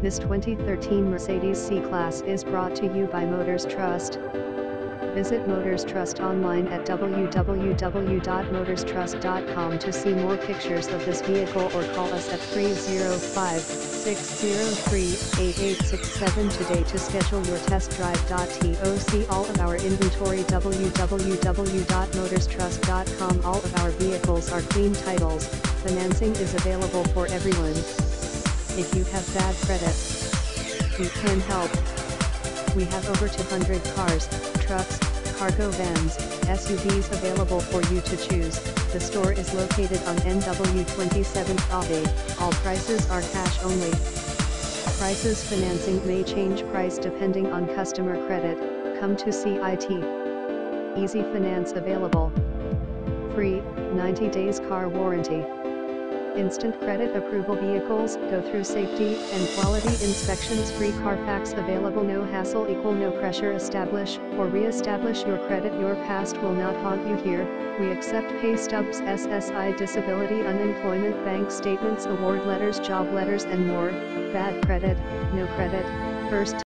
This 2013 Mercedes C-Class is brought to you by Motors Trust. Visit Motors Trust online at www.motorstrust.com to see more pictures of this vehicle, or call us at 305-603-8867 today to schedule your test drive. To see all of our inventory, www.motorstrust.com. All of our vehicles are clean titles. Financing is available for everyone. If you have bad credit, we can help. We have over 200 cars, trucks, cargo vans, SUVs available for you to choose. The store is located on NW 27th Ave. All prices are cash only. Prices financing may change price depending on customer credit. Come to CIT. Easy finance available. Free 90 days car warranty. Instant credit approval. Vehicles go through safety and quality inspections. Free Carfax available. No hassle equal no pressure. Establish or re-establish your credit. Your past will not haunt you here. We accept pay stubs, SSI, disability, unemployment, bank statements, award letters, job letters and more. Bad credit, no credit. First